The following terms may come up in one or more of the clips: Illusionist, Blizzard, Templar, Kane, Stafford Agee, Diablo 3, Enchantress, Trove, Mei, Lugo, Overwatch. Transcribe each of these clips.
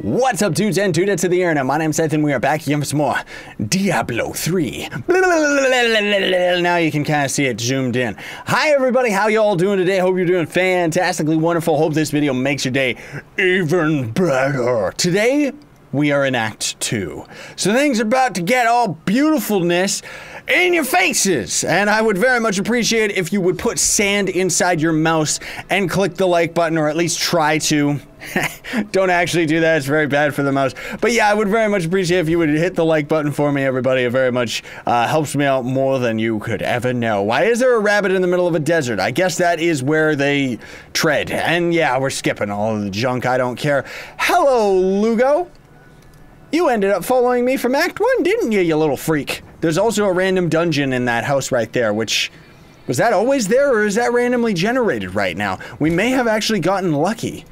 What's up, dudes and dudettes of the internet? My name's Seth and we are back again for some more Diablo 3. Now you can kind of see it zoomed in. Hi everybody, how y'all doing today? Hope you're doing fantastically wonderful. Hope this video makes your day even better. Today, we are in Act 2. So things are about to get all beautifulness in your faces, and I would very much appreciate if you would put sand inside your mouse and click the like button, or at least try to. Don't actually do that, it's very bad for the mouse. But yeah, I would very much appreciate if you would hit the like button for me, everybody. It very much helps me out more than you could ever know. Why is there a rabbit in the middle of a desert? I guess that is where they tread. And yeah, we're skipping all of the junk, I don't care. Hello, Lugo! You ended up following me from Act 1, didn't you, you little freak? There's also a random dungeon in that house right there, which... was that always there, or is that randomly generated right now? We may have actually gotten lucky.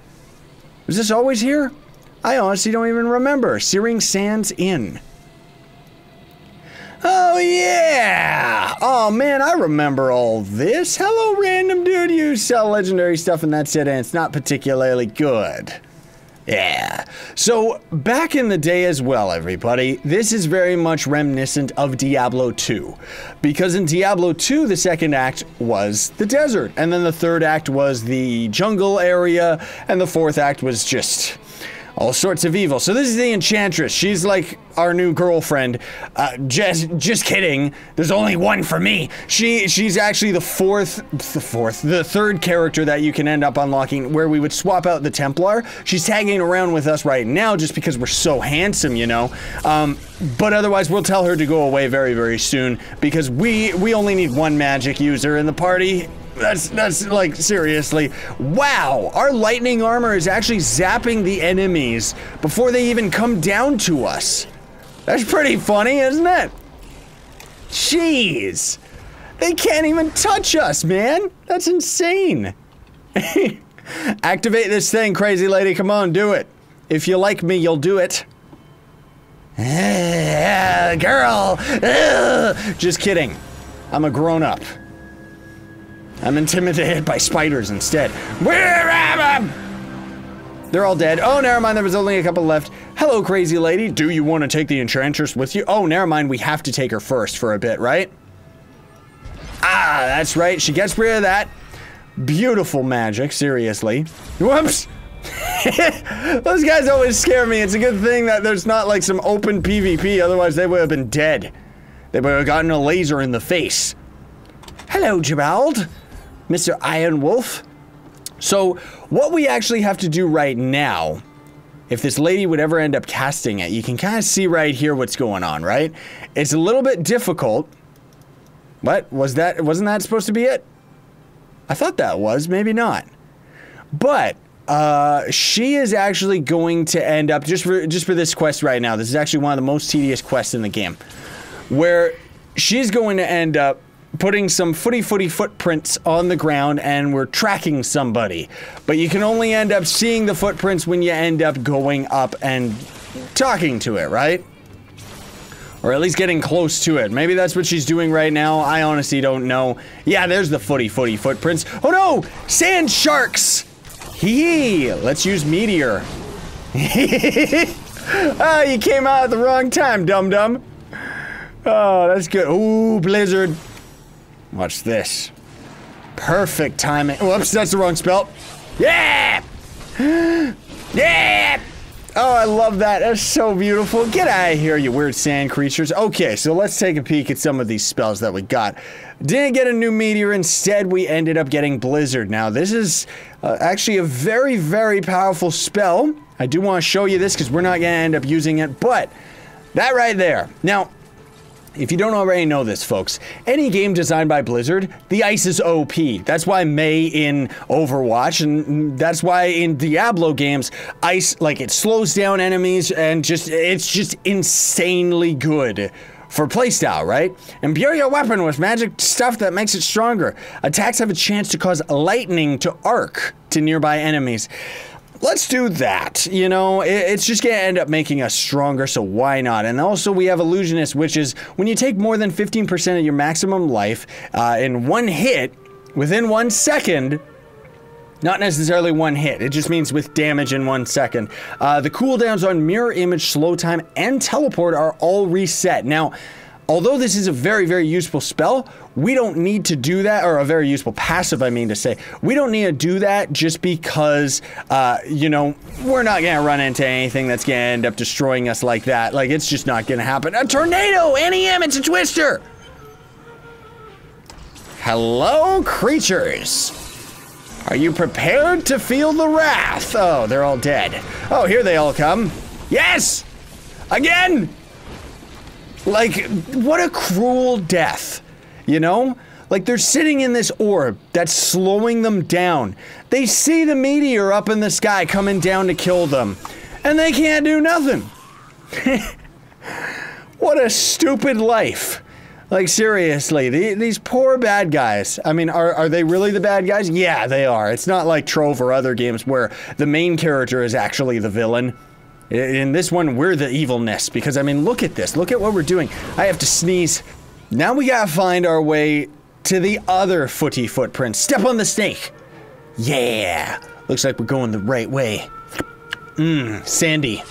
Was this always here? I honestly don't even remember. Searing Sands Inn. Oh, yeah! Oh, man, I remember all this. Hello, random dude. You sell legendary stuff and that's it, and it's not particularly good. Yeah. So, back in the day as well, everybody, this is very much reminiscent of Diablo 2. Because in Diablo 2, the second act was the desert, and then the third act was the jungle area, and the fourth act was just all sorts of evil. So this is the Enchantress. She's like our new girlfriend. Just kidding. There's only one for me. She's actually the third character that you can end up unlocking, where we would swap out the Templar. She's tagging around with us right now just because we're so handsome, you know. But otherwise, we'll tell her to go away very, very soon, because we only need one magic user in the party. That's like, seriously. Wow, our lightning armor is actually zapping the enemies before they even come down to us. That's pretty funny, isn't it? Jeez, they can't even touch us, man. That's insane. Activate this thing, crazy lady. Come on, do it. If you like me, you'll do it. Girl, just kidding. I'm a grown-up. I'm intimidated by spiders instead. Where am I? They're all dead. Oh, never mind. There was only a couple left. Hello, crazy lady. Do you want to take the Enchantress with you? Oh, never mind. We have to take her first for a bit, right? Ah, that's right. She gets rid of that beautiful magic. Seriously. Whoops. Those guys always scare me. It's a good thing that there's not like some open PvP. Otherwise, they would have been dead. They would have gotten a laser in the face. Hello, Gerald. Mr. Iron Wolf. So, what we actually have to do right now, if this lady would ever end up casting it, you can kind of see right here what's going on, right? It's a little bit difficult. What? Wasn't that supposed to be it? I thought that was, maybe not. But, she is actually going to end up, just for this quest right now, this is actually one of the most tedious quests in the game, where she's going to end up putting some footy footprints on the ground, and we're tracking somebody. But you can only end up seeing the footprints when you end up going up and talking to it, right? Or at least getting close to it. Maybe that's what she's doing right now. I honestly don't know. Yeah, there's the footy footprints. Oh no! Sand sharks! Hee! Let's use meteor. Ah, you came out at the wrong time, dum-dum. Oh, that's good. Ooh, Blizzard. Watch this. Perfect timing. Whoops, that's the wrong spell. Yeah! Yeah! Oh, I love that. That's so beautiful. Get out of here, you weird sand creatures. Okay, so let's take a peek at some of these spells that we got. Didn't get a new meteor. Instead, we ended up getting Blizzard. Now, this is actually a very, very powerful spell. I do want to show you this because we're not going to end up using it, but that right there. Now, if you don't already know this, folks, any game designed by Blizzard, the ice is OP. That's why Mei in Overwatch, and that's why in Diablo games, ice, like, it slows down enemies, and it's just insanely good for playstyle, right? Imbue your weapon with magic stuff that makes it stronger. Attacks have a chance to cause lightning to arc to nearby enemies. Let's do that, you know, it's just gonna end up making us stronger, so why not? And also we have Illusionist, which is when you take more than 15% of your maximum life in one hit, within 1 second, Not necessarily one hit, it just means with damage in 1 second. The cooldowns on mirror image, slow time, and teleport are all reset. Now, although this is a very, very useful spell, we don't need to do that, or a very useful passive, I mean to say. We don't need to do that just because, you know, we're not gonna run into anything that's gonna end up destroying us like that. Like, it's just not gonna happen. A tornado! NEM, it's a twister! Hello, creatures! Are you prepared to feel the wrath? Oh, they're all dead. Oh, here they all come. Yes! Again! Like, what a cruel death, you know? Like, they're sitting in this orb that's slowing them down. They see the meteor up in the sky coming down to kill them, and they can't do nothing. What a stupid life. Like, seriously, these poor bad guys. I mean, are they really the bad guys? Yeah, they are. It's not like Trove or other games where the main character is actually the villain. In this one, we're the evilness, because, I mean, look at this. Look at what we're doing. I have to sneeze. Now we gotta find our way to the other footy footprints. Step on the snake. Yeah. Looks like we're going the right way. Mmm, sandy.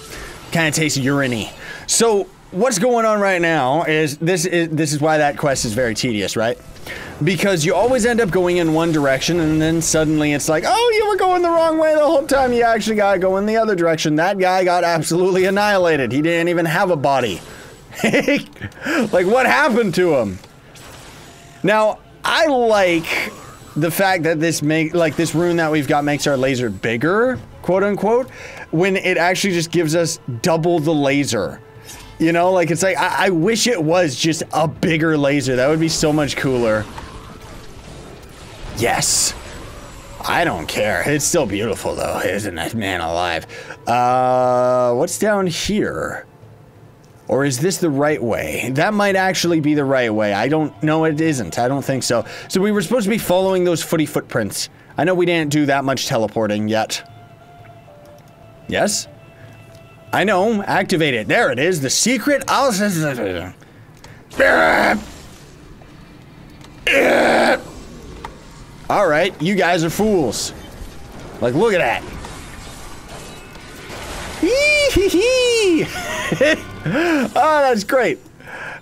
Kinda tastes urine-y. So, what's going on right now is this is why that quest is very tedious, right? Because you always end up going in one direction, and then suddenly it's like, oh, you were going the wrong way the whole time. You actually gotta go in the other direction. That guy got absolutely annihilated. He didn't even have a body. Like, what happened to him? Now, I like the fact that this rune that we've got makes our laser bigger, quote unquote, when it actually just gives us double the laser. You know, like, it's like, I wish it was just a bigger laser. That would be so much cooler. Yes. I don't care. It's still beautiful, though, isn't it? Man alive. What's down here? Or is this the right way? That might actually be the right way. I don't know. It isn't. I don't think so. So we were supposed to be following those footy footprints. I know we didn't do that much teleporting yet. Yes? I know, activate it. There it is, the secret. All right, you guys are fools. Like, look at that. Oh, that's great.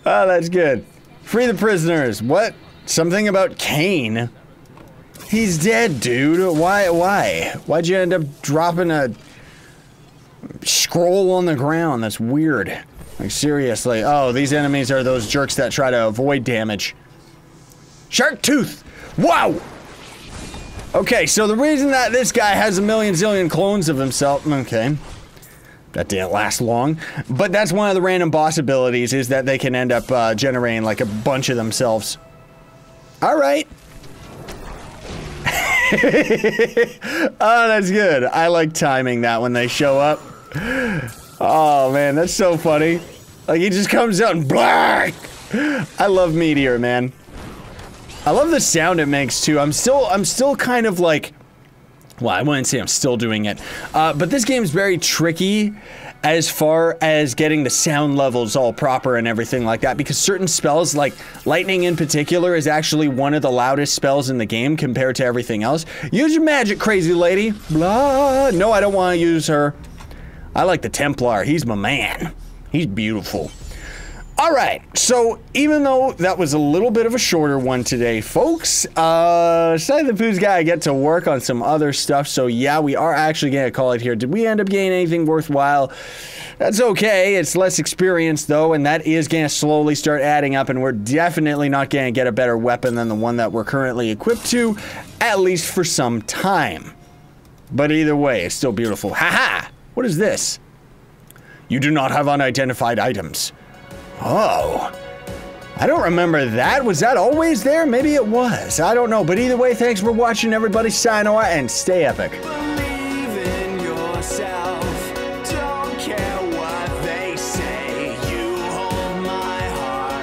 Oh, that's good. Free the prisoners. What? Something about Kane? He's dead, dude. Why? Why'd you end up dropping a scroll on the ground? That's weird. Like, seriously. Oh, these enemies are those jerks that try to avoid damage. Shark tooth! Wow! Okay, so the reason that this guy has a million zillion clones of himself, okay, that didn't last long, but that's one of the random boss abilities, is that they can end up generating like a bunch of themselves. Alright. Oh, that's good. I like timing that when they show up. Oh man, that's so funny. Like, he just comes out and black. I love meteor, man. I love the sound it makes too. I'm still kind of like, well, I wouldn't say I'm still doing it, but this game's very tricky as far as getting the sound levels all proper and everything like that, because certain spells, like lightning in particular, is actually one of the loudest spells in the game compared to everything else. Use your magic, crazy lady. Blah. No, I don't want to use her. I like the Templar. He's my man. He's beautiful. All right, so even though that was a little bit of a shorter one today, folks, Side of the Food's gotta get to work on some other stuff, so yeah, we are actually gonna call it here. Did we end up getting anything worthwhile? That's okay, it's less experience though, and that is gonna slowly start adding up, and we're definitely not gonna get a better weapon than the one that we're currently equipped to, at least for some time. But either way, it's still beautiful. Haha! What is this? You do not have unidentified items. Oh, I don't remember that. Was that always there? Maybe it was. I don't know. But either way, thanks for watching, everybody. Sayonara and stay epic.